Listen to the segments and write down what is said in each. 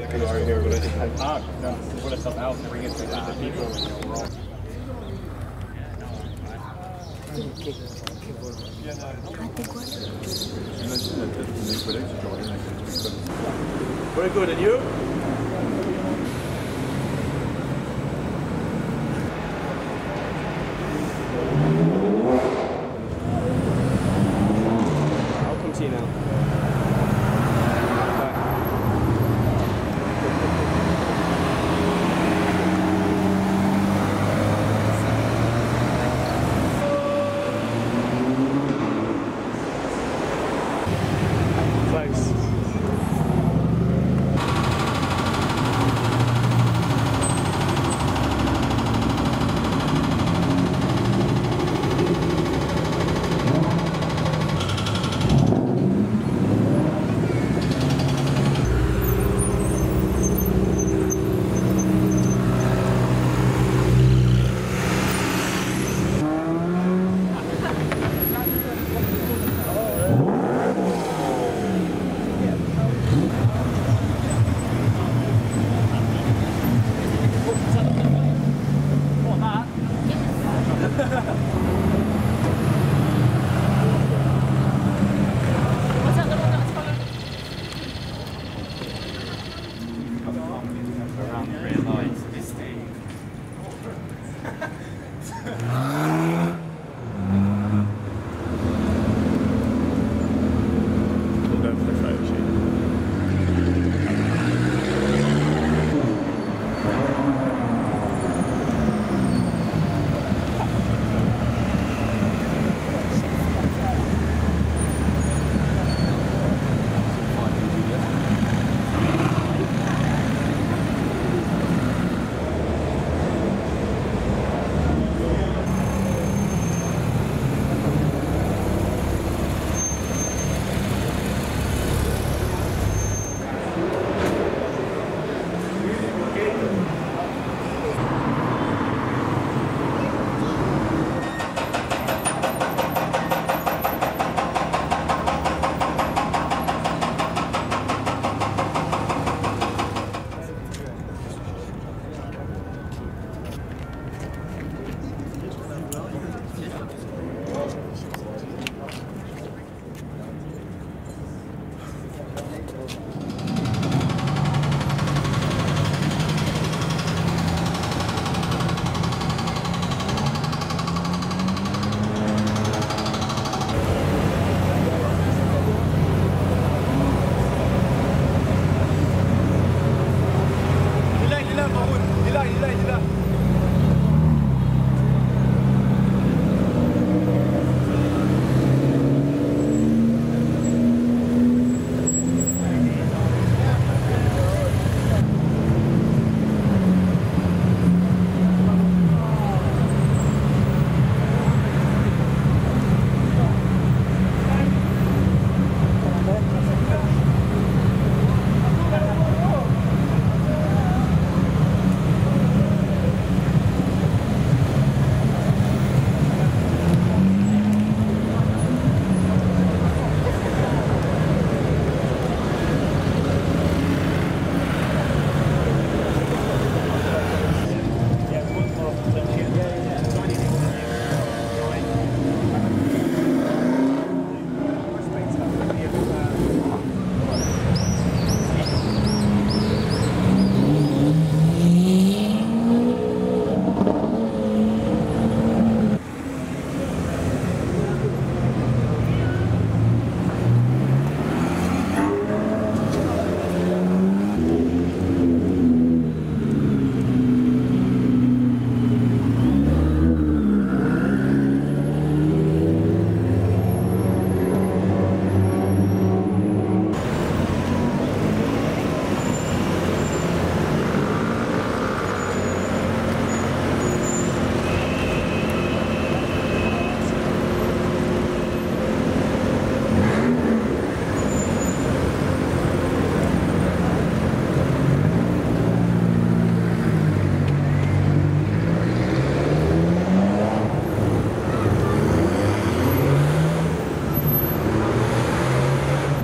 that we are here, but I just had time to put us up out and bring it to the people. We're all... Very good, and you? I'll come to you now.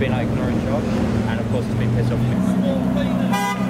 Been ignorant Josh, and of course has been pissed off.